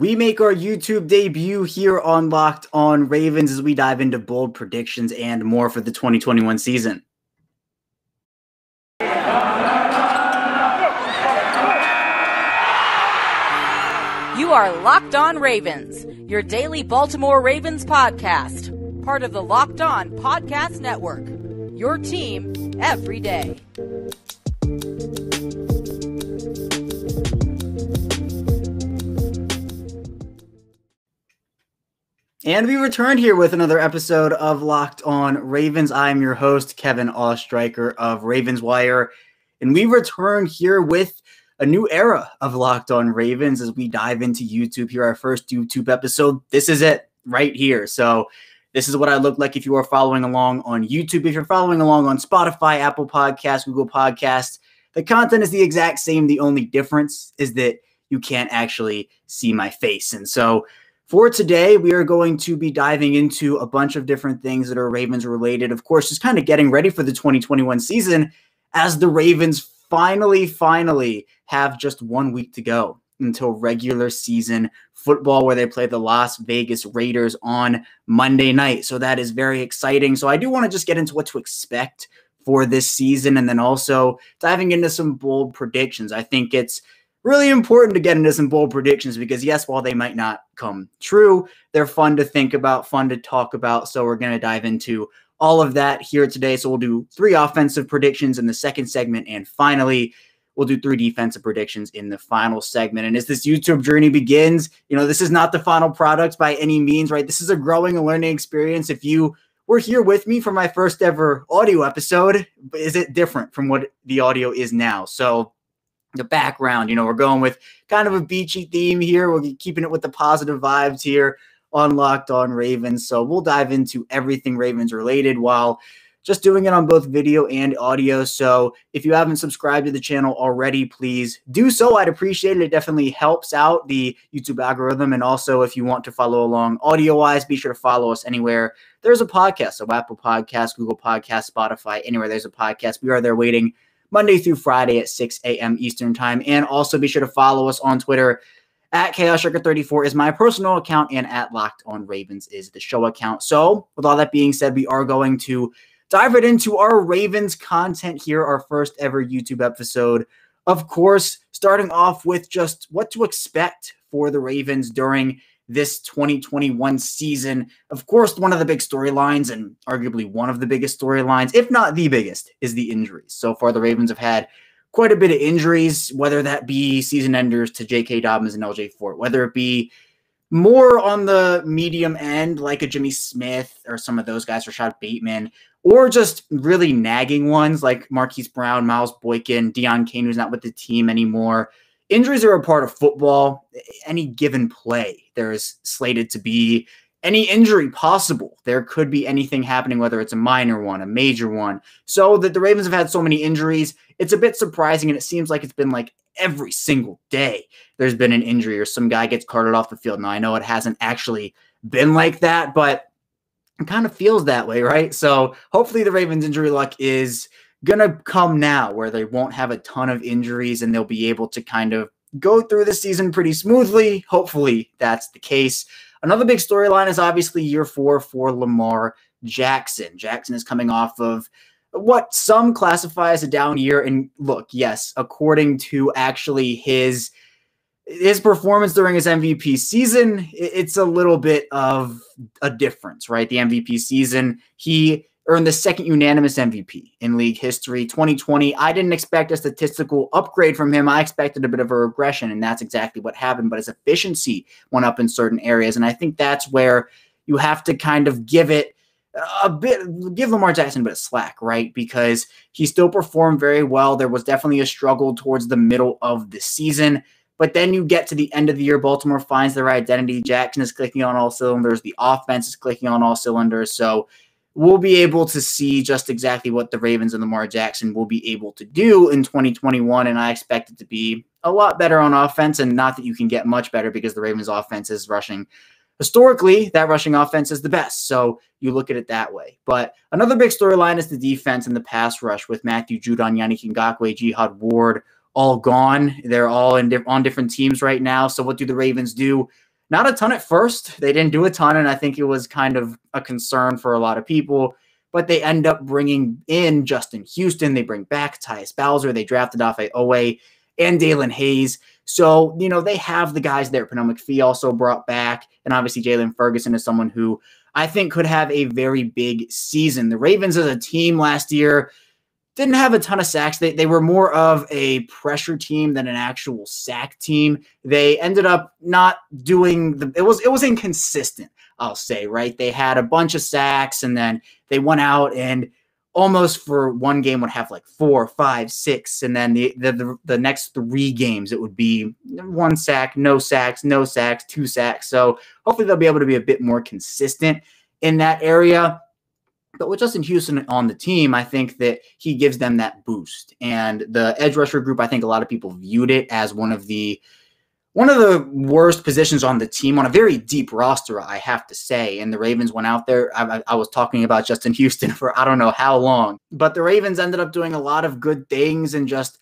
We make our YouTube debut here on Locked On Ravens as we dive into bold predictions and more for the 2021 season. You are Locked On Ravens, your daily Baltimore Ravens podcast, part of the Locked On Podcast Network, your team every day. And we returned here with another episode of Locked On Ravens. I'm your host, Kevin Oestreicher of Ravens Wire, and we return here with a new era of Locked On Ravens as we dive into YouTube here. Our first YouTube episode. This is it right here. So this is what I look like if you are following along on YouTube. If you're following along on Spotify, Apple Podcasts, Google Podcasts, the content is the exact same. The only difference is that you can't actually see my face. And so for today, we are going to be diving into a bunch of different things that are Ravens related. Of course, just kind of getting ready for the 2021 season as the Ravens finally have just 1 week to go until regular season football, where they play the Las Vegas Raiders on Monday night. So that is very exciting. So I do want to just get into what to expect for this season and then also diving into some bold predictions. I think it's really important to get into some bold predictions because, yes, while they might not come true, they're fun to think about, fun to talk about. So we're going to dive into all of that here today. So we'll do three offensive predictions in the second segment. And finally, we'll do three defensive predictions in the final segment. And as this YouTube journey begins, you know, this is not the final product by any means, right? This is a growing and learning experience. If you were here with me for my first ever audio episode, is it different from what the audio is now? So the background, you know, we're going with kind of a beachy theme here. We're keeping it with the positive vibes here on Locked On Ravens. So we'll dive into everything Ravens related while just doing it on both video and audio. So if you haven't subscribed to the channel already, please do so. I'd appreciate it. It definitely helps out the YouTube algorithm. And also, if you want to follow along audio-wise, be sure to follow us anywhere there's a podcast. So Apple Podcasts, Google Podcasts, Spotify, anywhere there's a podcast, we are there waiting Monday through Friday at 6 a.m. Eastern time. And also be sure to follow us on Twitter. At @KOestreicher34 is my personal account, and at Locked On Ravens is the show account. So with all that being said, we are going to dive right into our Ravens content here, our first ever YouTube episode. Of course, starting off with just what to expect for the Ravens during this 2021 season. Of course, one of the big storylines, and arguably one of the biggest storylines, if not the biggest, is the injuries. So far, the Ravens have had quite a bit of injuries, whether that be season enders to J.K. Dobbins and L.J. Fort, whether it be more on the medium end, like a Jimmy Smith or some of those guys, Rashad Bateman, or just really nagging ones like Marquise Brown, Miles Boykin, Deion Kane, who's not with the team anymore. Injuries are a part of football. Any given play, there is slated to be any injury possible. There could be anything happening, whether it's a minor one, a major one. So that the Ravens have had so many injuries, it's a bit surprising, and it seems like it's been like every single day there's been an injury or some guy gets carted off the field. Now, I know it hasn't actually been like that, but it kind of feels that way, right? So hopefully the Ravens' injury luck is going to come now, where they won't have a ton of injuries and they'll be able to kind of go through the season pretty smoothly. Hopefully that's the case. Another big storyline is obviously year 4 for Lamar Jackson. Jackson is coming off of what some classify as a down year. And look, yes, according to actually his performance during his MVP season, it's a little bit of a difference, right? The MVP season, he earned the second unanimous MVP in league history. 2020, I didn't expect a statistical upgrade from him. I expected a bit of a regression, and that's exactly what happened. But his efficiency went up in certain areas, and I think that's where you have to kind of give it a bit, give Lamar Jackson a bit of slack, right? Because he still performed very well. There was definitely a struggle towards the middle of the season. But then you get to the end of the year, Baltimore finds their identity. Jackson is clicking on all cylinders. The offense is clicking on all cylinders. So we'll be able to see just exactly what the Ravens and Lamar Jackson will be able to do in 2021, and I expect it to be a lot better on offense, and not that you can get much better because the Ravens' offense is rushing. Historically, that rushing offense is the best, so you look at it that way. But another big storyline is the defense and the pass rush with Matthew Judon, Yannick Ngakoue, Jihad Ward all gone. They're all on different teams right now, so what do the Ravens do? Not a ton at first. They didn't do a ton, and I think it was kind of a concern for a lot of people. But they end up bringing in Justin Houston. They bring back Tyus Bowser. They drafted Odafe Oweh and Dalen Hayes. So, you know, they have the guys there. Pernell McPhee also brought back. And obviously Jalen Ferguson is someone who I think could have a very big season. The Ravens as a team last year didn't have a ton of sacks. They were more of a pressure team than an actual sack team. They ended up not doing the – it was inconsistent, I'll say, right? They had a bunch of sacks, and then they went out and almost for one game would have like 4, 5, 6, and then the next 3 games it would be 1 sack, no sacks, no sacks, 2 sacks. So hopefully they'll be able to be a bit more consistent in that area. But with Justin Houston on the team, I think that he gives them that boost. And the edge rusher group, I think a lot of people viewed it as one of the worst positions on the team on a very deep roster, I have to say. And the Ravens went out there. I was talking about Justin Houston for I don't know how long, but the Ravens ended up doing a lot of good things and just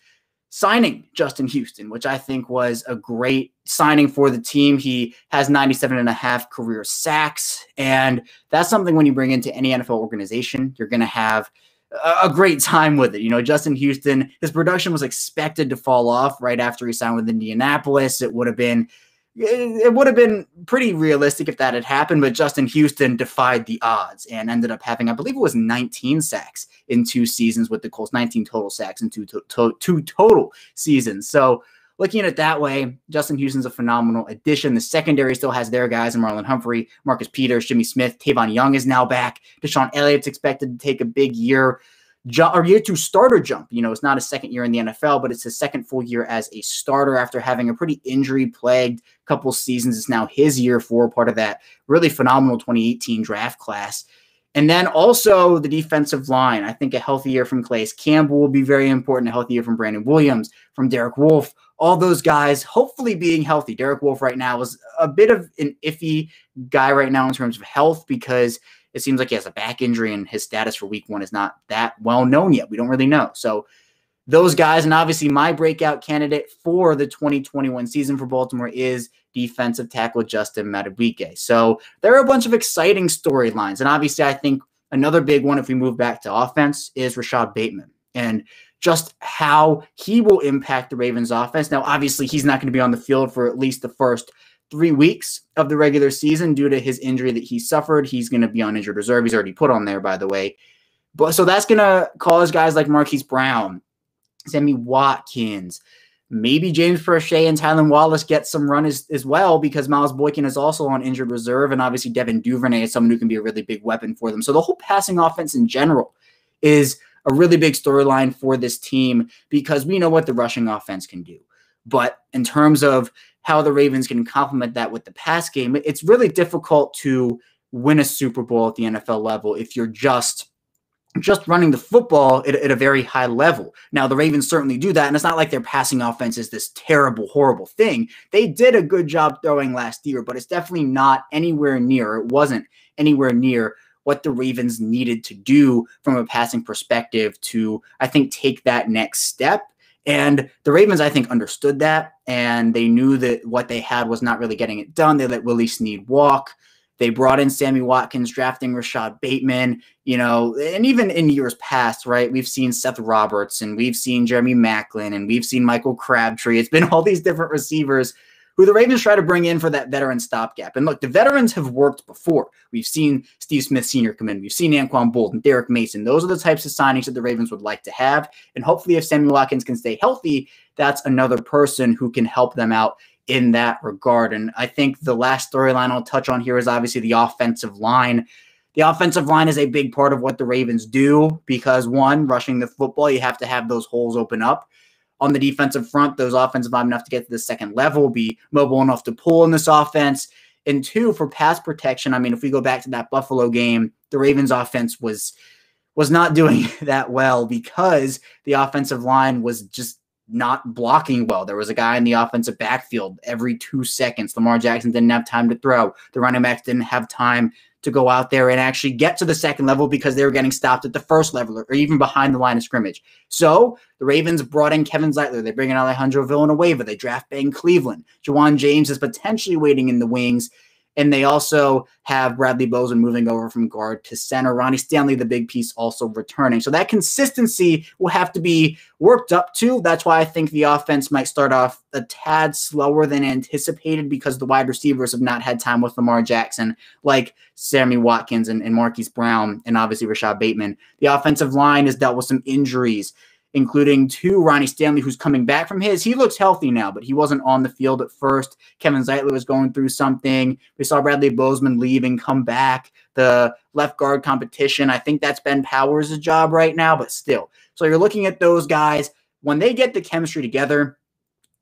signing Justin Houston, which I think was a great signing for the team. He has 97.5 career sacks, and that's something when you bring into any NFL organization, you're going to have a great time with it. You know, Justin Houston, his production was expected to fall off right after he signed with Indianapolis. It would have been pretty realistic if that had happened, but Justin Houston defied the odds and ended up having, I believe it was 19 sacks in 2 seasons with the Colts, 19 total sacks in two total seasons. So looking at it that way, Justin Houston's a phenomenal addition. The secondary still has their guys in Marlon Humphrey, Marcus Peters, Jimmy Smith. Tavon Young is now back. DeShon Elliott's expected to take a big year 2 starter jump. You know, it's not his second year in the NFL, but it's his second full year as a starter after having a pretty injury-plagued couple seasons. It's now his year 4, part of that really phenomenal 2018 draft class. And then also the defensive line. I think a healthy year from Calais Campbell will be very important, a healthy year from Brandon Williams, from Derek Wolfe, all those guys hopefully being healthy. Derek Wolfe right now is a bit of an iffy guy right now in terms of health because it seems like he has a back injury and his status for week 1 is not that well known yet. We don't really know. So those guys, and obviously my breakout candidate for the 2021 season for Baltimore is defensive tackle Justin Madubuike. So there are a bunch of exciting storylines. And obviously I think another big one, if we move back to offense, is Rashad Bateman and just how he will impact the Ravens offense. Now, obviously he's not going to be on the field for at least the first 3 weeks of the regular season due to his injury that he suffered. He's going to be on injured reserve. He's already put on there, by the way. But so that's going to cause guys like Marquise Brown, Sammy Watkins, maybe James Prochet and Tylan Wallace get some run as well, because Miles Boykin is also on injured reserve. And obviously Devin Duvernay is someone who can be a really big weapon for them. So the whole passing offense in general is a really big storyline for this team, because we know what the rushing offense can do. But in terms of how the Ravens can complement that with the pass game, it's really difficult to win a Super Bowl at the NFL level if you're just running the football at a very high level. Now, the Ravens certainly do that, and it's not like their passing offense is this terrible, horrible thing. They did a good job throwing last year, but it's definitely not anywhere near. It wasn't anywhere near what the Ravens needed to do from a passing perspective to, I think, take that next step. And the Ravens, I think, understood that, and they knew that what they had was not really getting it done. They let Willie Snead walk. They brought in Sammy Watkins, drafting Rashad Bateman, you know, and even in years past, right, we've seen Seth Roberts and we've seen Jeremy Maclin and we've seen Michael Crabtree. It's been all these different receivers who the Ravens try to bring in for that veteran stopgap. And look, the veterans have worked before. We've seen Steve Smith Sr. come in. We've seen Anquan Boldin, Derek Mason. Those are the types of signings that the Ravens would like to have. And hopefully if Sammy Watkins can stay healthy, that's another person who can help them out in that regard. And I think the last storyline I'll touch on here is obviously the offensive line. The offensive line is a big part of what the Ravens do because, one, rushing the football, you have to have those holes open up. On the defensive front, those offensive linemen have to get to the second level, be mobile enough to pull in this offense. And two, for pass protection, I mean, if we go back to that Buffalo game, the Ravens offense was not doing that well because the offensive line was just not blocking well. There was a guy in the offensive backfield every 2 seconds. Lamar Jackson didn't have time to throw. The running backs didn't have time to go out there and actually get to the second level because they were getting stopped at the first level or even behind the line of scrimmage. So the Ravens brought in Kevin Zeitler. They bring in Alejandro Villanueva. They draft Ben Cleveland. Ja'Wuan James is potentially waiting in the wings. And they also have Bradley Bozeman moving over from guard to center. Ronnie Stanley, the big piece, also returning. So that consistency will have to be worked up to. That's why I think the offense might start off a tad slower than anticipated because the wide receivers have not had time with Lamar Jackson, like Sammy Watkins and Marquise Brown, and obviously Rashad Bateman. The offensive line has dealt with some injuries, including two. Ronnie Stanley, who's coming back from his. He looks healthy now, but he wasn't on the field at first. Kevin Zeitler was going through something. We saw Bradley Bozeman leave and come back. The left guard competition, I think that's Ben Powers' job right now, but still. So you're looking at those guys. When they get the chemistry together,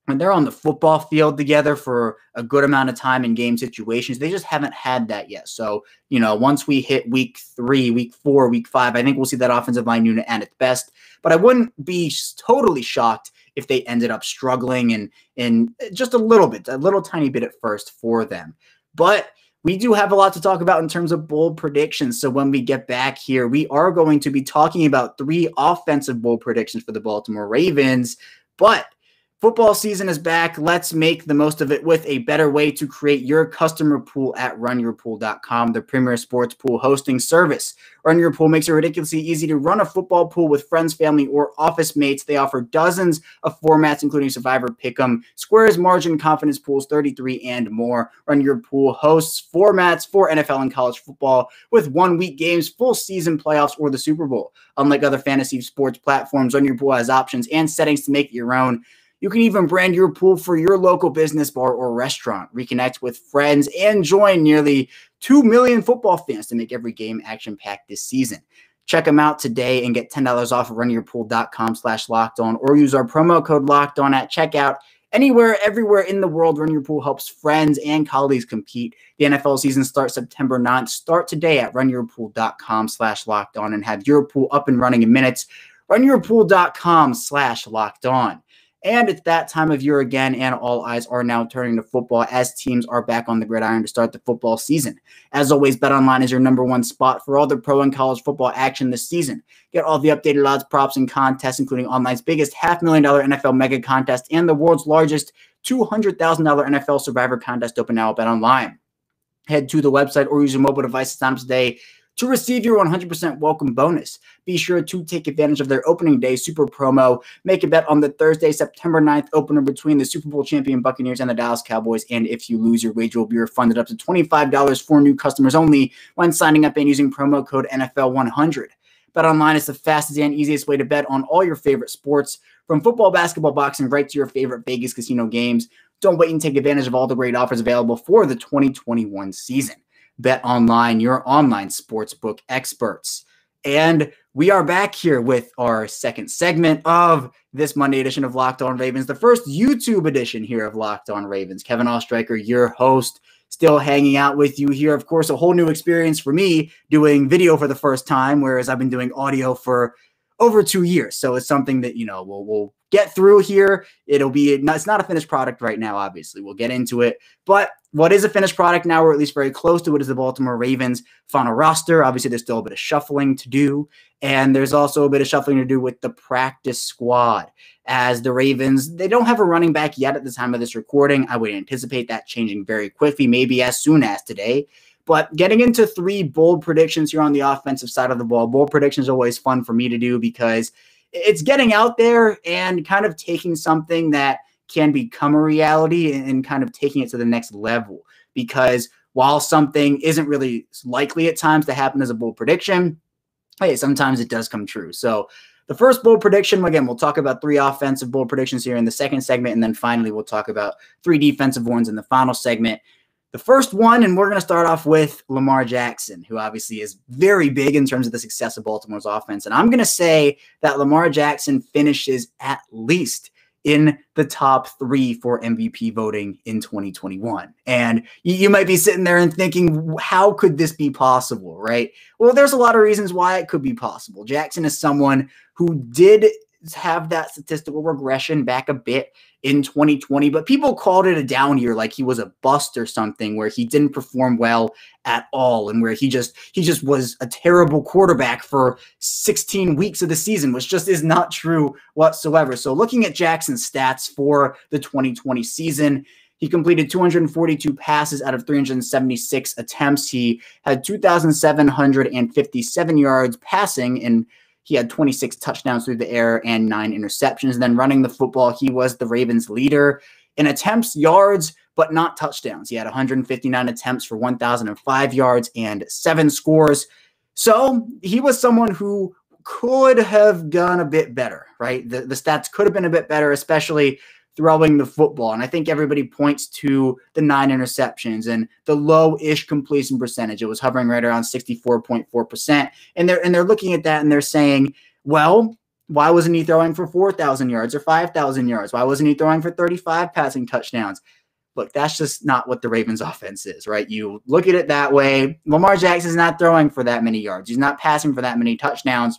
when they're on the football field together for a good amount of time in game situations, they just haven't had that yet. So, you know, once we hit week 3, week 4, week 5, I think we'll see that offensive line unit at its best. But I wouldn't be totally shocked if they ended up struggling and just a little bit, a little tiny bit at first for them. But we do have a lot to talk about in terms of bold predictions. So when we get back here, we are going to be talking about 3 offensive bold predictions for the Baltimore Ravens. But football season is back. Let's make the most of it with a better way to create your customer pool at runyourpool.com, the premier sports pool hosting service. Run Your Pool makes it ridiculously easy to run a football pool with friends, family, or office mates. They offer dozens of formats, including Survivor, Pick'em, Squares, Margin, Confidence Pools, 33, and more. Run Your Pool hosts formats for NFL and college football with one-week games, full season playoffs, or the Super Bowl. Unlike other fantasy sports platforms, Run Your Pool has options and settings to make it your own. You can even brand your pool for your local business, bar, or restaurant, reconnect with friends, and join nearly 2 million football fans to make every game action-packed this season. Check them out today and get $10 off of runyourpool.com/lockedon, or use our promo code LOCKEDON at checkout. Anywhere, everywhere in the world, Run Your Pool helps friends and colleagues compete. The NFL season starts September 9th. Start today at runyourpool.com/lockedon and have your pool up and running in minutes. runyourpool.com/lockedon. And it's that time of year again, and all eyes are now turning to football as teams are back on the gridiron to start the football season. As always, BetOnline is your #1 spot for all the pro and college football action this season. Get all the updated odds, props, and contests, including online's biggest $500,000 NFL mega contest and the world's largest $200,000 NFL Survivor contest open now at BetOnline. Head to the website or use your mobile device to sign up today to receive your 100% welcome bonus. Be sure to take advantage of their opening day super promo. Make a bet on the Thursday, September 9th opener between the Super Bowl champion Buccaneers and the Dallas Cowboys. And if you lose, your wager will be refunded up to $25 for new customers only when signing up and using promo code NFL100. BetOnline is the fastest and easiest way to bet on all your favorite sports, from football, basketball, boxing, right to your favorite Vegas casino games. Don't wait and take advantage of all the great offers available for the 2021 season. Bet Online, your online sportsbook experts. And we are back here with our second segment of this Monday edition of Locked On Ravens, the first YouTube edition here of Locked On Ravens. Kevin Oestreicher, your host, still hanging out with you here. Of course, a whole new experience for me doing video for the first time, whereas I've been doing audio for over 2 years. So it's something that, you know, we'll get through here. It's not a finished product right now, obviously. We'll get into it. But what is a finished product now, or at least very close to it, is the Baltimore Ravens' final roster. Obviously, there's still a bit of shuffling to do, and there's also a bit of shuffling to do with the practice squad. As the Ravens, they don't have a running back yet at the time of this recording. I would anticipate that changing very quickly, maybe as soon as today. But getting into 3 bold predictions here on the offensive side of the ball. Bold predictions are always fun for me to do because it's getting out there and kind of taking something that can become a reality and kind of taking it to the next level. Because while something isn't really likely at times to happen as a bold prediction, hey, sometimes it does come true. So the first bold prediction, again, we'll talk about 3 offensive bold predictions here in the second segment. And then finally, we'll talk about 3 defensive ones in the final segment. The first one, and we're going to start off with Lamar Jackson, who obviously is very big in terms of the success of Baltimore's offense. And I'm going to say that Lamar Jackson finishes at least in the top 3 for MVP voting in 2021. And you might be sitting there and thinking, how could this be possible, right? Well, there's a lot of reasons why it could be possible. Jackson is someone who did have that statistical regression back a bit in 2020, but people called it a down year, like he was a bust or something, where he didn't perform well at all, and where he just was a terrible quarterback for 16 weeks of the season, which just is not true whatsoever. So looking at Jackson's stats for the 2020 season, he completed 242 passes out of 376 attempts. He had 2,757 yards passing, and he had 26 touchdowns through the air and 9 interceptions. And then running the football, he was the Ravens leader in attempts, yards, but not touchdowns. He had 159 attempts for 1,005 yards and 7 scores. So he was someone who could have done a bit better, right? The stats could have been a bit better, especially throwing the football. And I think everybody points to the 9 interceptions and the low-ish completion percentage. It was hovering right around 64.4%. And they're looking at that and they're saying, well, why wasn't he throwing for 4,000 yards or 5,000 yards? Why wasn't he throwing for 35 passing touchdowns? Look, that's just not what the Ravens offense is, right? You look at it that way. Lamar Jackson's not throwing for that many yards. He's not passing for that many touchdowns,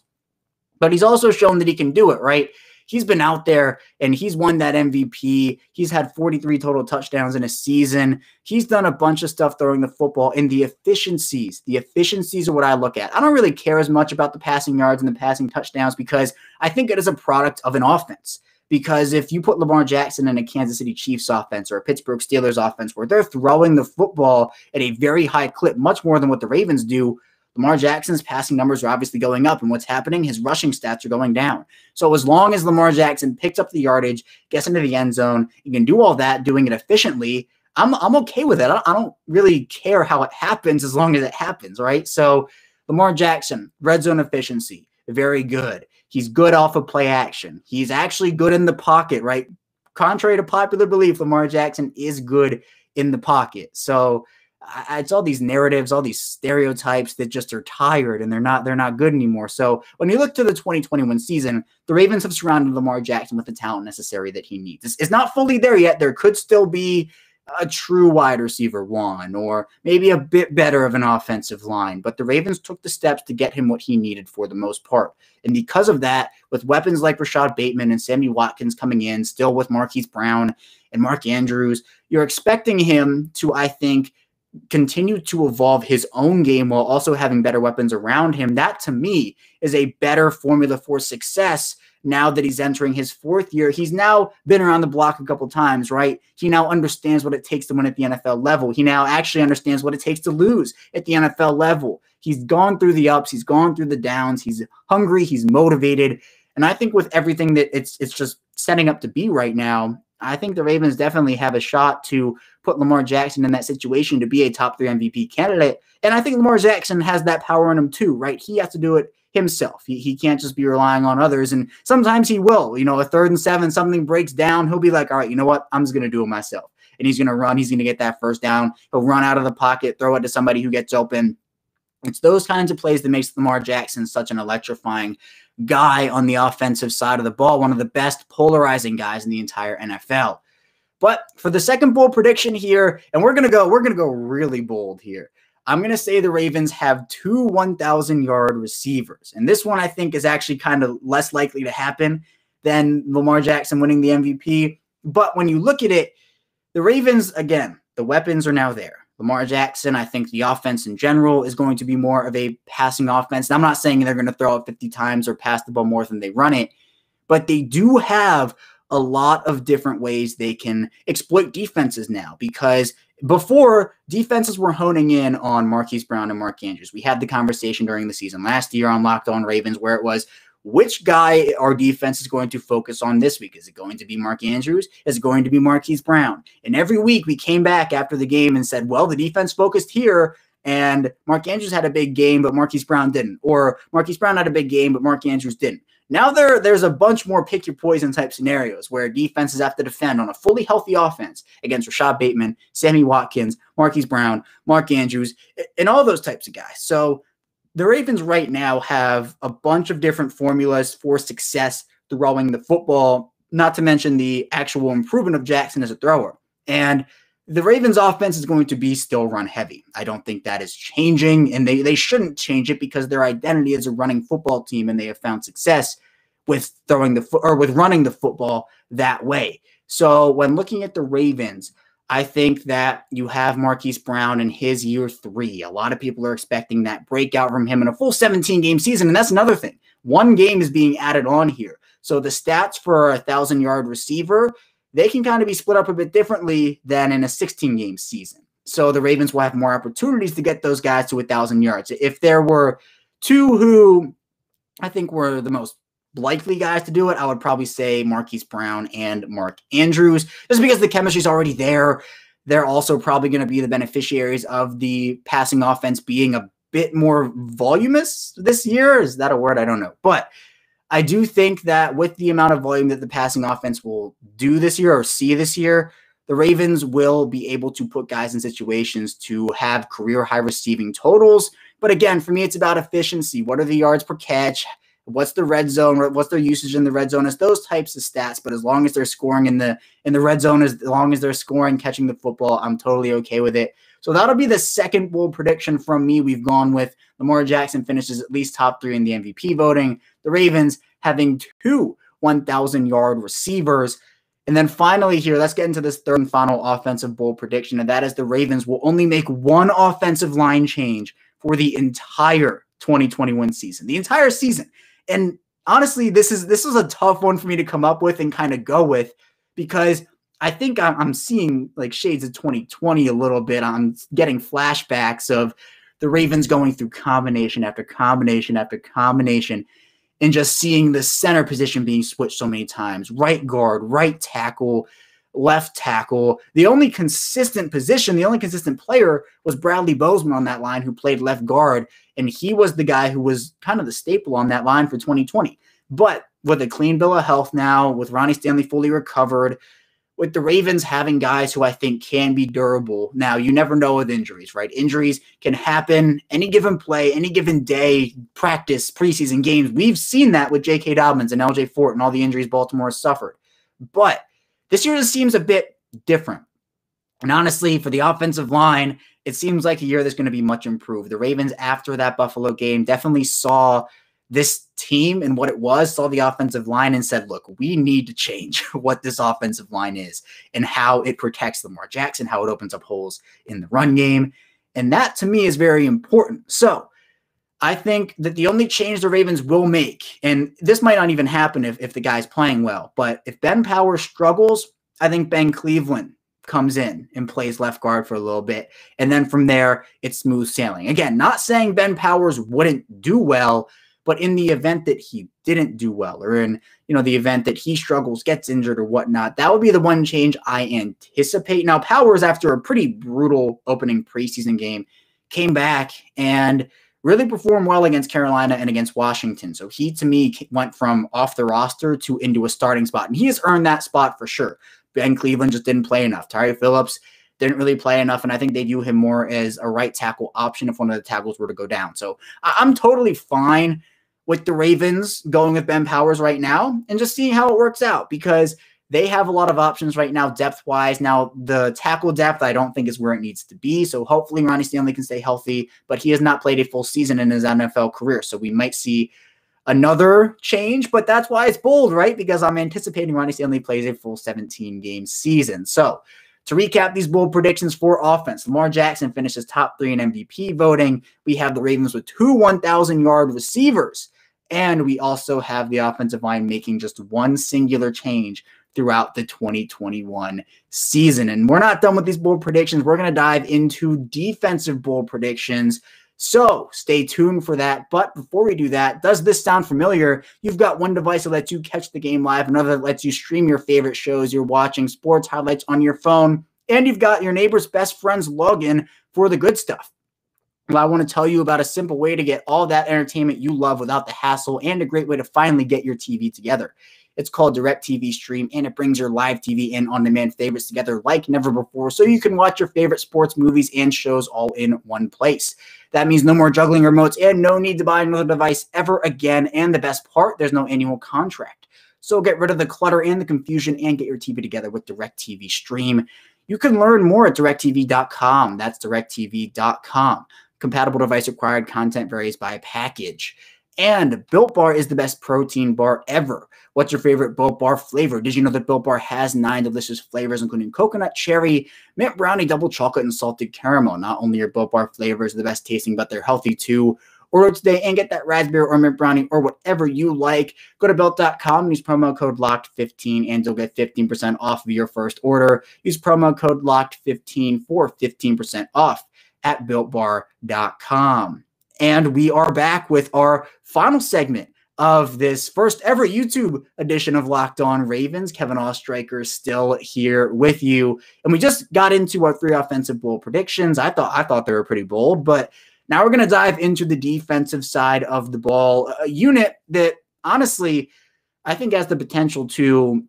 but he's also shown that he can do it, right? He's been out there and he's won that MVP. He's had 43 total touchdowns in a season. He's done a bunch of stuff throwing the football, and the efficiencies are what I look at. I don't really care as much about the passing yards and the passing touchdowns because I think it is a product of an offense. Because if you put Lamar Jackson in a Kansas City Chiefs offense or a Pittsburgh Steelers offense where they're throwing the football at a very high clip, much more than what the Ravens do, Lamar Jackson's passing numbers are obviously going up, and what's happening? His rushing stats are going down. So as long as Lamar Jackson picks up the yardage, gets into the end zone, you can do all that, doing it efficiently, I'm okay with it. I don't really care how it happens as long as it happens, right? So Lamar Jackson, red zone efficiency, very good. He's good off of play action. He's actually good in the pocket, right? Contrary to popular belief, Lamar Jackson is good in the pocket. So it's all these narratives, all these stereotypes that just are tired and they're not good anymore. So when you look to the 2021 season, the Ravens have surrounded Lamar Jackson with the talent necessary that he needs. It's not fully there yet. There could still be a true wide receiver one, or maybe a bit better of an offensive line, but the Ravens took the steps to get him what he needed for the most part. And because of that, with weapons like Rashad Bateman and Sammy Watkins coming in, still with Marquise Brown and Mark Andrews, you're expecting him to, I think, continue to evolve his own game while also having better weapons around him. That, to me, is a better formula for success now that he's entering his 4th year. He's now been around the block a couple times, right? He now understands what it takes to win at the NFL level. He now actually understands what it takes to lose at the NFL level. He's gone through the ups. He's gone through the downs. He's hungry. He's motivated. And I think with everything that it's just setting up to be right now, I think the Ravens definitely have a shot to put Lamar Jackson in that situation to be a top 3 MVP candidate. And I think Lamar Jackson has that power in him too, right? He has to do it himself. He can't just be relying on others. And sometimes he will, a 3rd and 7, something breaks down. He'll be like, all right, you know what? I'm just going to do it myself. And he's going to run. He's going to get that first down. He'll run out of the pocket, throw it to somebody who gets open. It's those kinds of plays that makes Lamar Jackson such an electrifying guy on the offensive side of the ball, one of the best polarizing guys in the entire NFL. But for the second bold prediction here, and we're going to go really bold here. I'm going to say the Ravens have 2 1,000-yard receivers. And this one I think is actually kind of less likely to happen than Lamar Jackson winning the MVP. But when you look at it, the Ravens, again, the weapons are now there. Lamar Jackson, I think the offense in general is going to be more of a passing offense. And I'm not saying they're going to throw it 50 times or pass the ball more than they run it, but they do have a lot of different ways they can exploit defenses now, because before, defenses were honing in on Marquise Brown and Mark Andrews. We had the conversation during the season last year on Locked On Ravens where it was, which guy our defense is going to focus on this week? Is it going to be Mark Andrews? Is it going to be Marquise Brown? And every week we came back after the game and said, well, the defense focused here and Mark Andrews had a big game, but Marquise Brown didn't. Or Marquise Brown had a big game, but Mark Andrews didn't. Now there's a bunch more pick your poison type scenarios where defenses have to defend on a fully healthy offense against Rashad Bateman, Sammy Watkins, Marquise Brown, Mark Andrews, and all those types of guys. So the Ravens right now have a bunch of different formulas for success throwing the football, not to mention the actual improvement of Jackson as a thrower. And the Ravens offense is going to be still run heavy. I don't think that is changing, and they shouldn't change it because their identity is a running football team, and they have found success with running the football that way. So when looking at the Ravens, I think that you have Marquise Brown in his year three. A lot of people are expecting that breakout from him in a full 17-game season, and that's another thing. One game is being added on here. So the stats for a 1,000-yard receiver, they can kind of be split up a bit differently than in a 16-game season. So the Ravens will have more opportunities to get those guys to 1,000 yards. If there were two who I think were the most likely guys to do it, I would probably say Marquise Brown and Mark Andrews, just because the chemistry's already there. They're also probably going to be the beneficiaries of the passing offense being a bit more voluminous this year. Is that a word? I don't know. But I do think that with the amount of volume that the passing offense will do this year or see this year, the Ravens will be able to put guys in situations to have career-high receiving totals. But again, for me, it's about efficiency. What are the yards per catch? What's the red zone? What's their usage in the red zone? It's those types of stats. But as long as they're scoring in the red zone, as long as they're scoring, catching the football, I'm totally okay with it. So that'll be the second bold prediction from me. We've gone with Lamar Jackson finishes at least top three in the MVP voting, the Ravens having two 1,000-yard receivers. And then finally here, let's get into this third and final offensive bold prediction, and that is the Ravens will only make one offensive line change for the entire 2021 season, the entire season. And honestly, this is a tough one for me to come up with and kind of go with, because I think I'm seeing like shades of 2020 a little bit. I'm getting flashbacks of the Ravens going through combination after combination after combination, and just seeing the center position being switched so many times, right guard, right tackle, left tackle. The only consistent position, the only consistent player was Bradley Bozeman on that line, who played left guard, and he was the guy who was kind of the staple on that line for 2020. But with a clean bill of health now, with Ronnie Stanley fully recovered, with the Ravens having guys who I think can be durable. Now, you never know with injuries, right? Injuries can happen any given play, any given day, practice, preseason games. We've seen that with J.K. Dobbins and L.J. Fort and all the injuries Baltimore has suffered. But this year just seems a bit different. And honestly, for the offensive line, it seems like a year that's going to be much improved. The Ravens, after that Buffalo game, definitely saw this team and what it was, saw the offensive line and said, look, we need to change what this offensive line is and how it protects Lamar Jackson, how it opens up holes in the run game. And that to me is very important. So I think that the only change the Ravens will make, and this might not even happen if the guy's playing well, but if Ben Powers struggles, I think Ben Cleveland comes in and plays left guard for a little bit. And then from there, it's smooth sailing. Again, not saying Ben Powers wouldn't do well, but in the event that he didn't do well, or in, the event that he struggles, gets injured or whatnot, that would be the one change I anticipate. Now, Powers, after a pretty brutal opening preseason game, came back and really performed well against Carolina and against Washington. So he, to me, went from off the roster to into a starting spot, and he has earned that spot for sure. Ben Cleveland just didn't play enough. Tyree Phillips didn't really play enough, and I think they view him more as a right tackle option if one of the tackles were to go down. So I'm totally fine with the Ravens going with Ben Powers right now and just seeing how it works out, because they have a lot of options right now depth-wise. Now, the tackle depth I don't think is where it needs to be, so hopefully Ronnie Stanley can stay healthy, but he has not played a full season in his NFL career, so we might see another change, but that's why it's bold, right? Because I'm anticipating Ronnie Stanley plays a full 17-game season. So to recap these bold predictions for offense, Lamar Jackson finishes top three in MVP voting. We have the Ravens with two 1,000-yard receivers. And we also have the offensive line making just one singular change throughout the 2021 season. And we're not done with these bold predictions. We're going to dive into defensive bold predictions. So stay tuned for that. But before we do that, does this sound familiar? You've got one device that lets you catch the game live, another that lets you stream your favorite shows, you're watching sports highlights on your phone, and you've got your neighbor's best friend's login for the good stuff. Well, I want to tell you about a simple way to get all that entertainment you love without the hassle, and a great way to finally get your TV together. It's called DirecTV Stream, and it brings your live TV and on-demand favorites together like never before, so you can watch your favorite sports, movies, and shows all in one place. That means no more juggling remotes and no need to buy another device ever again. And the best part, there's no annual contract. So get rid of the clutter and the confusion and get your TV together with DirecTV Stream. You can learn more at directtv.com. That's directtv.com. Compatible device required. Content varies by package. And Built Bar is the best protein bar ever. What's your favorite Built Bar flavor? Did you know that Built Bar has 9 delicious flavors, including coconut, cherry, mint brownie, double chocolate, and salted caramel? Not only are Built Bar flavors the best tasting, but they're healthy too. Order today and get that raspberry or mint brownie or whatever you like. Go to Built.com, use promo code LOCKED15, and you'll get 15% off of your first order. Use promo code LOCKED15 for 15% off at BuiltBar.com. And we are back with our final segment of this first ever YouTube edition of Locked On Ravens. Kevin Oestreicher is still here with you. And we just got into our 3 offensive bowl predictions. I thought they were pretty bold, but now we're going to dive into the defensive side of the ball, a unit that honestly I think has the potential to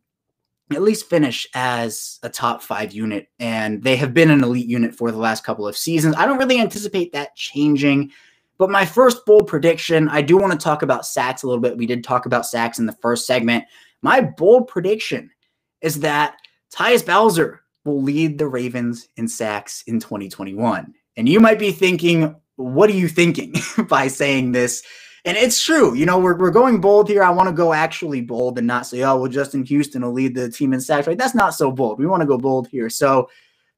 at least finish as a top 5 unit. And they have been an elite unit for the last couple of seasons. I don't really anticipate that changing. But my first bold prediction, I do want to talk about sacks a little bit. We did talk about sacks in the first segment. My bold prediction is that Tyus Bowser will lead the Ravens in sacks in 2021. And you might be thinking, what are you thinking by saying this? And it's true. You know, we're going bold here. I want to go actually bold and not say, oh, well, Justin Houston will lead the team in sacks. Right? That's not so bold. We want to go bold here. So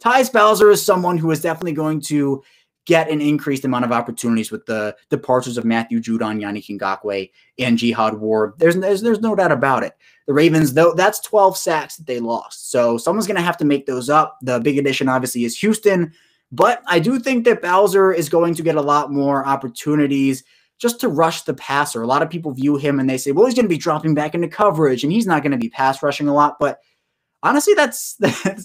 Tyus Bowser is someone who is definitely going to get an increased amount of opportunities with the departures of Matthew Judon, Yannick Ngakoue, and Jihad Ward. There's no doubt about it. The Ravens, though, that's 12 sacks that they lost. So someone's going to have to make those up. The big addition, obviously, is Houston. But I do think that Bowser is going to get a lot more opportunities just to rush the passer. A lot of people view him and they say, well, he's going to be dropping back into coverage and he's not going to be pass rushing a lot. But honestly, that's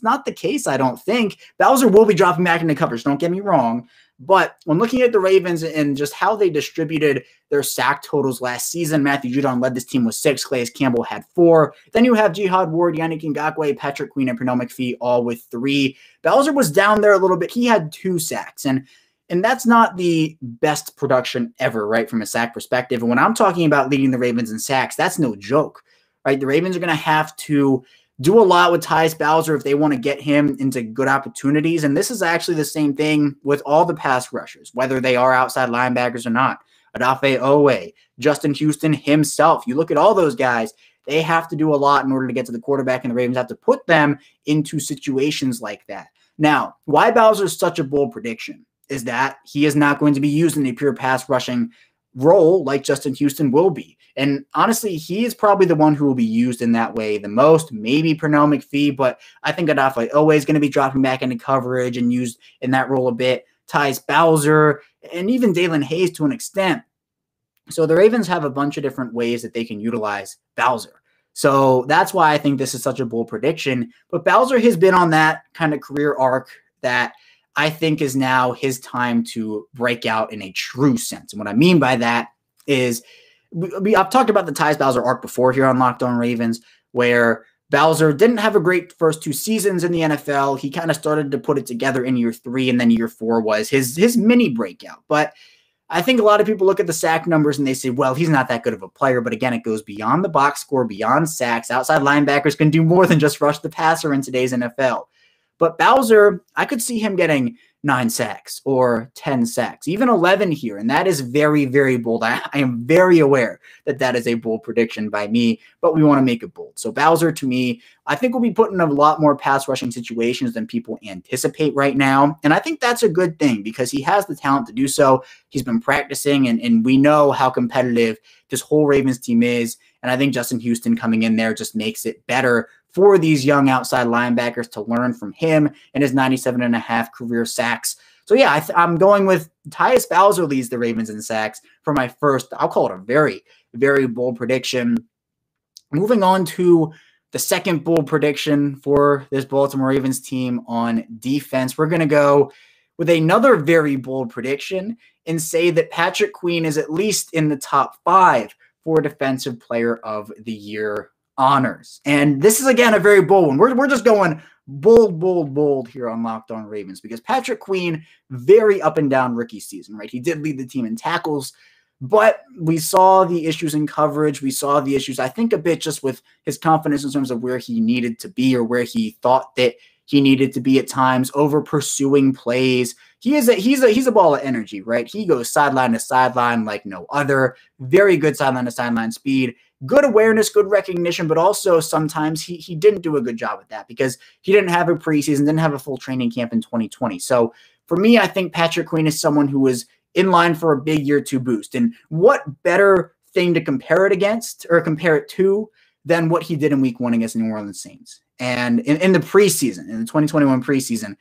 not the case, I don't think. Bowser will be dropping back into coverage, don't get me wrong. But when looking at the Ravens and just how they distributed their sack totals last season, Matthew Judon led this team with 6. Clayus Campbell had 4. Then you have Jihad Ward, Yannick Ngakoue, Patrick Queen, and Pernell McPhee, all with 3. Bowser was down there a little bit. He had 2 sacks. And that's not the best production ever, right, from a sack perspective. And when I'm talking about leading the Ravens in sacks, that's no joke, right? The Ravens are going to have to do a lot with Tyus Bowser if they want to get him into good opportunities. And this is actually the same thing with all the pass rushers, whether they are outside linebackers or not. Odafe Oweh, Justin Houston himself. You look at all those guys, they have to do a lot in order to get to the quarterback, and the Ravens have to put them into situations like that. Now, why Bowser is such a bold prediction is that he is not going to be used in a pure pass rushing role like Justin Houston will be. And honestly, he is probably the one who will be used in that way the most, maybe Pernell McPhee, but I think Odafe Oweh is going to be dropping back into coverage and used in that role a bit. Tyus Bowser and even Dalen Hayes to an extent. So the Ravens have a bunch of different ways that they can utilize Bowser. So that's why I think this is such a bold prediction. But Bowser has been on that kind of career arc that I think is now his time to break out in a true sense. And what I mean by that is I've talked about the Tyus Bowser arc before here on Locked On Ravens, where Bowser didn't have a great first 2 seasons in the NFL. He kind of started to put it together in year 3, and then year 4 was his mini breakout. But I think a lot of people look at the sack numbers and they say, well, he's not that good of a player. But again, it goes beyond the box score, beyond sacks. Outside linebackers can do more than just rush the passer in today's NFL. But Bowser, I could see him getting 9 sacks or 10 sacks, even 11 here. And that is very, very bold. I am very aware that that is a bold prediction by me, but we want to make it bold. So Bowser, to me, I think will be put in a lot more pass rushing situations than people anticipate right now. And I think that's a good thing because he has the talent to do so. He's been practicing, and we know how competitive this whole Ravens team is. And I think Justin Houston coming in there just makes it better for these young outside linebackers to learn from him and his 97.5 career sacks. So yeah, I'm going with Tyus Bowser leads the Ravens in sacks for my first, I'll call it a very, very bold prediction. Moving on to the second bold prediction for this Baltimore Ravens team on defense. We're going to go with another very bold prediction and say that Patrick Queen is at least in the top 5 for Defensive Player of the Year honors. And this is, again, a very bold one. We're just going bold, bold, bold here on Locked On Ravens because Patrick Queen, very up and down rookie season, right? He did lead the team in tackles, but we saw the issues in coverage. We saw the issues, I think, a bit just with his confidence in terms of where he needed to be or where he thought that he needed to be at times, over pursuing plays. He's a ball of energy, right? He goes sideline to sideline like no other. Very good sideline to sideline speed, good awareness, good recognition, but also sometimes he didn't do a good job with that because he didn't have a preseason, didn't have a full training camp in 2020. So for me, I think Patrick Queen is someone who was in line for a big year two boost. And what better thing to compare it against or compare it to than what he did in week 1 against New Orleans Saints? And in the preseason, in the 2021 preseason,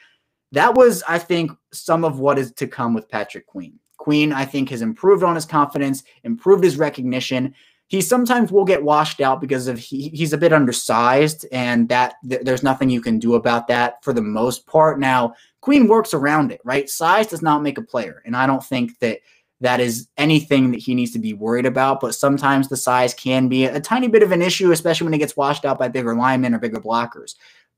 that was, I think, some of what is to come with Patrick Queen. Queen, I think, has improved on his confidence, improved his recognition. He sometimes will get washed out because of he's a bit undersized, and that there's nothing you can do about that for the most part. Now, Queen works around it, right? Size does not make a player, and I don't think that that is anything that he needs to be worried about, but sometimes the size can be a tiny bit of an issue, especially when it gets washed out by bigger linemen or bigger blockers.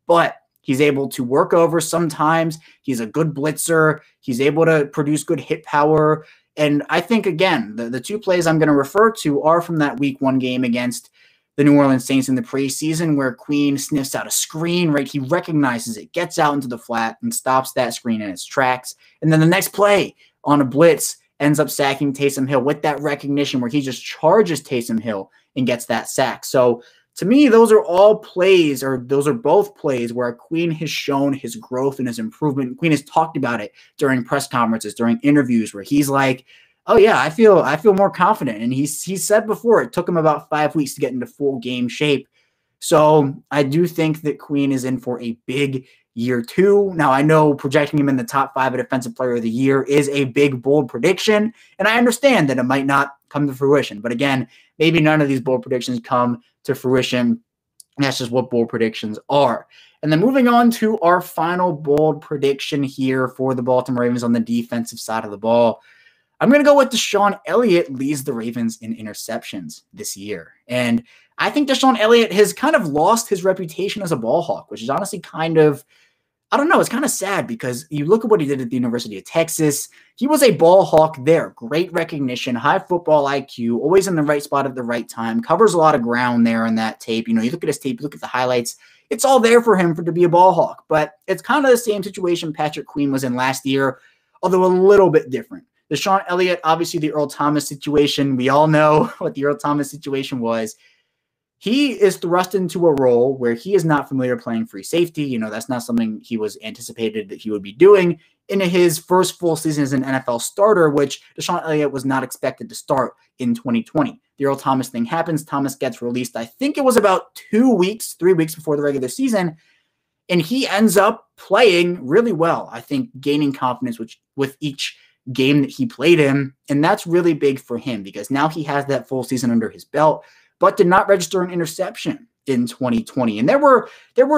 But he's able to work over sometimes. He's a good blitzer. He's able to produce good hit power. And I think, again, the two plays I'm going to refer to are from that week 1 game against the New Orleans Saints in the preseason, where Queen sniffs out a screen, right? He recognizes it, gets out into the flat, and stops that screen in its tracks. And then the next play on a blitz, ends up sacking Taysom Hill with that recognition where he just charges Taysom Hill and gets that sack. So to me, those are all plays, or those are both plays where Queen has shown his growth and his improvement. Queen has talked about it during press conferences, during interviews, where he's like, oh yeah, I feel more confident. And he said before, it took him about 5 weeks to get into full game shape. So I do think that Queen is in for a big year 2. Now, I know projecting him in the top 5 of defensive player of the year is a big, bold prediction, and I understand that it might not come to fruition. But again, maybe none of these bold predictions come to fruition. That's just what bold predictions are. And then moving on to our final bold prediction here for the Baltimore Ravens on the defensive side of the ball. I'm going to go with DeShon Elliott leads the Ravens in interceptions this year. And I think DeShon Elliott has kind of lost his reputation as a ball hawk, which is honestly kind of, I don't know, it's kind of sad, because you look at what he did at the University of Texas. He was a ball hawk there. Great recognition, high football IQ, always in the right spot at the right time, covers a lot of ground there in that tape. You know, you look at his tape, you look at the highlights, it's all there for him to be a ball hawk. But it's kind of the same situation Patrick Queen was in last year, although a little bit different. DeShon Elliott, obviously the Earl Thomas situation, we all know what the Earl Thomas situation was. He is thrust into a role where he is not familiar playing free safety. You know, that's not something he was anticipated that he would be doing in his first full season as an NFL starter, which DeShon Elliott was not expected to start in 2020. The Earl Thomas thing happens. Thomas gets released, I think it was about 3 weeks before the regular season, and he ends up playing really well, I think, gaining confidence with each game that he played in. And that's really big for him, because now he has that full season under his belt, but did not register an interception in 2020. And there were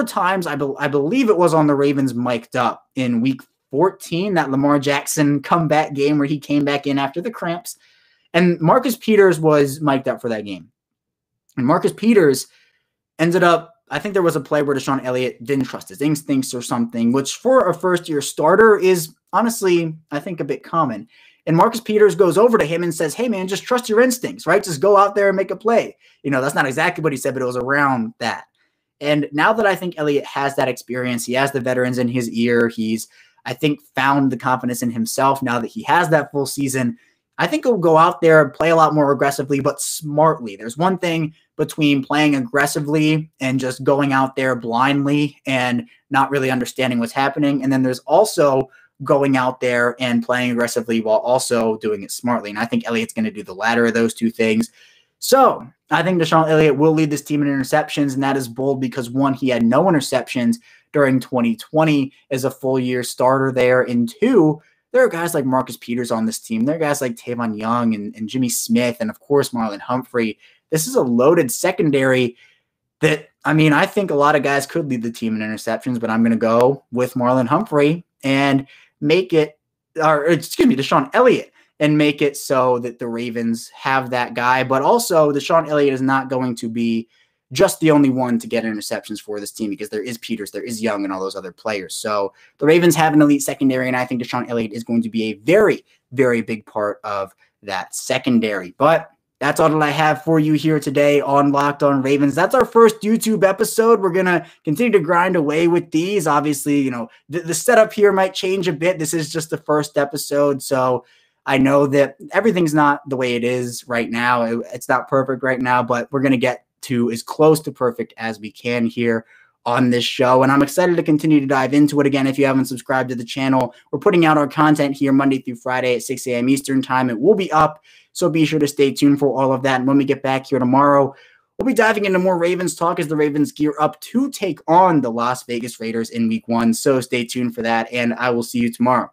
times, I believe it was on the Ravens mic'd up in week 14, that Lamar Jackson comeback game where he came back in after the cramps, and Marcus Peters was mic'd up for that game. And Marcus Peters ended up, I think there was a play where DeShon Elliott didn't trust his instincts or something, which for a first-year starter is honestly, I think, a bit common. And Marcus Peters goes over to him and says, hey, man, just trust your instincts, right? Just go out there and make a play. You know, that's not exactly what he said, but it was around that. And now that I think Elliott has that experience, he has the veterans in his ear, he's, I think, found the confidence in himself now that he has that full season. I think he'll go out there and play a lot more aggressively, but smartly. There's one thing between playing aggressively and just going out there blindly and not really understanding what's happening. And then there's also going out there and playing aggressively while also doing it smartly. And I think Elliott's going to do the latter of those two things. So I think DeShon Elliott will lead this team in interceptions, and that is bold because, one, he had no interceptions during 2020 as a full-year starter there, and two, there are guys like Marcus Peters on this team. There are guys like Tavon Young and Jimmy Smith and, of course, Marlon Humphrey. This is a loaded secondary that, I mean, I think a lot of guys could lead the team in interceptions, but I'm going to go with Marlon Humphrey and make it, or excuse me, DeShon Elliott, and make it so that the Ravens have that guy. But also, DeShon Elliott is not going to be just the only one to get interceptions for this team, because there is Peters, there is Young, and all those other players. So the Ravens have an elite secondary, and I think DeShon Elliott is going to be a very, very big part of that secondary. But That's all that I have for you here today on Locked On Ravens. That's our first YouTube episode. We're going to continue to grind away with these. Obviously, you know, the setup here might change a bit. This is just the first episode. So I know that everything's not the way it is right now. It's not perfect right now, but we're going to get to as close to perfect as we can here on this show. And I'm excited to continue to dive into it. Again, if you haven't subscribed to the channel, we're putting out our content here Monday through Friday at 6 a.m. Eastern time. It will be up, so be sure to stay tuned for all of that. And when we get back here tomorrow, we'll be diving into more Ravens talk as the Ravens gear up to take on the Las Vegas Raiders in week 1. So stay tuned for that, and I will see you tomorrow.